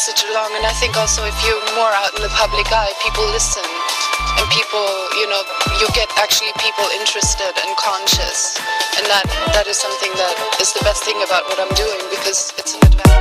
message along, and I think also if you're more out in the public eye, people listen, and people, you know, you get actually people interested and conscious, and that is something that is the best thing about what I'm doing, because it's an advantage.